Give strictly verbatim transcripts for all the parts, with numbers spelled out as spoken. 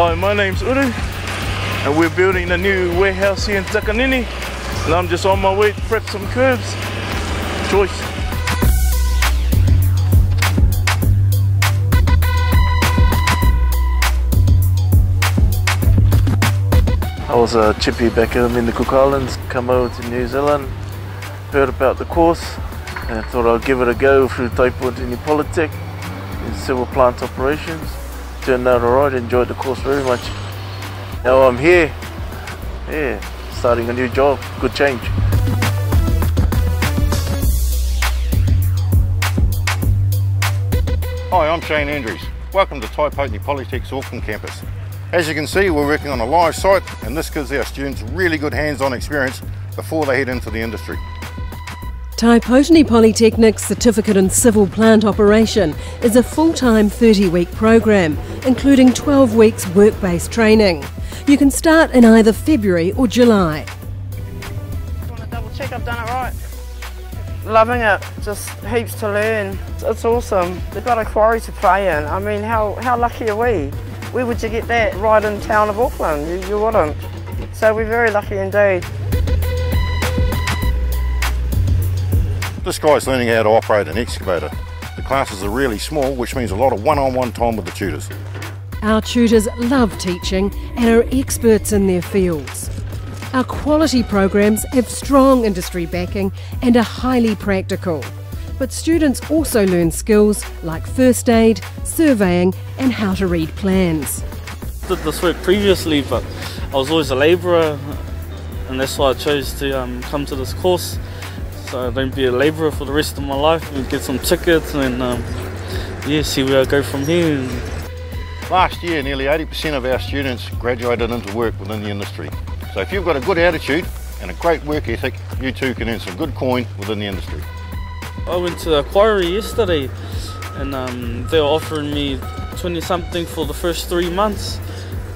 Hi, my name's Uru and we're building a new warehouse here in Takanini, and I'm just on my way to prep some curbs. Choice. I was a chippy back in the Cook Islands, come over to New Zealand, heard about the course and I thought I'd give it a go through Tai Poutini Polytechnic in civil plant operations. Turned out alright, enjoyed the course very much. Now I'm here, yeah, starting a new job, good change. Hi, I'm Shane Andrews. Welcome to Tai Poutini Polytechnic's Auckland campus. As you can see, we're working on a live site and this gives our students really good hands-on experience before they head into the industry. Tai Poutini Polytechnic's Certificate in Civil Plant Operation is a full-time thirty-week program, including twelve weeks work-based training. You can start in either February or July. I want to double check I've done it right. Loving it, just heaps to learn. It's awesome. They've got a quarry to play in. I mean, how, how lucky are we? Where would you get that right in town of Auckland? You, you wouldn't. So we're very lucky indeed. This guy's learning how to operate an excavator. The classes are really small, which means a lot of one-on-one time with the tutors. Our tutors love teaching and are experts in their fields. Our quality programs have strong industry backing and are highly practical. But students also learn skills like first aid, surveying and how to read plans. I did this work previously, but I was always a labourer and that's why I chose to um, come to this course. So I don't be a labourer for the rest of my life and get some tickets and um, yeah, see where I go from here. Last year nearly eighty percent of our students graduated into work within the industry. So if you've got a good attitude and a great work ethic, you too can earn some good coin within the industry. I went to the quarry yesterday and um, they were offering me twenty something for the first three months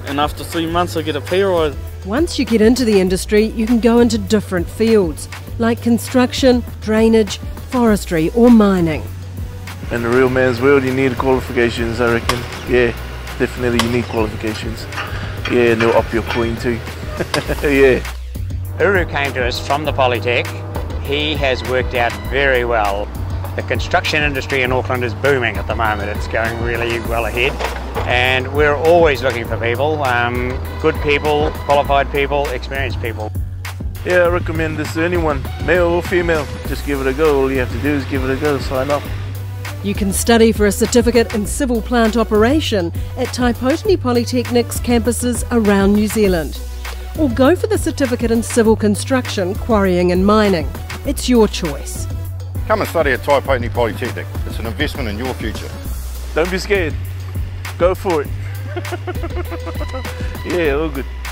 and after three months I get a pay rise. Once you get into the industry you can go into different fields like construction, drainage, forestry or mining. In the real man's world you need qualifications, I reckon. Yeah, definitely you need qualifications. Yeah, and they'll up your coin too. Yeah. Uru came to us from the Polytech. He has worked out very well. The construction industry in Auckland is booming at the moment. It's going really well ahead. And we're always looking for people, um, good people, qualified people, experienced people. Yeah, I recommend this to anyone, male or female. Just give it a go. All you have to do is give it a go, sign up. You can study for a certificate in civil plant operation at Tai Poutini Polytechnic's campuses around New Zealand. Or go for the certificate in civil construction, quarrying and mining. It's your choice. Come and study at Tai Poutini Polytechnic. It's an investment in your future. Don't be scared. Go for it. Yeah, all good.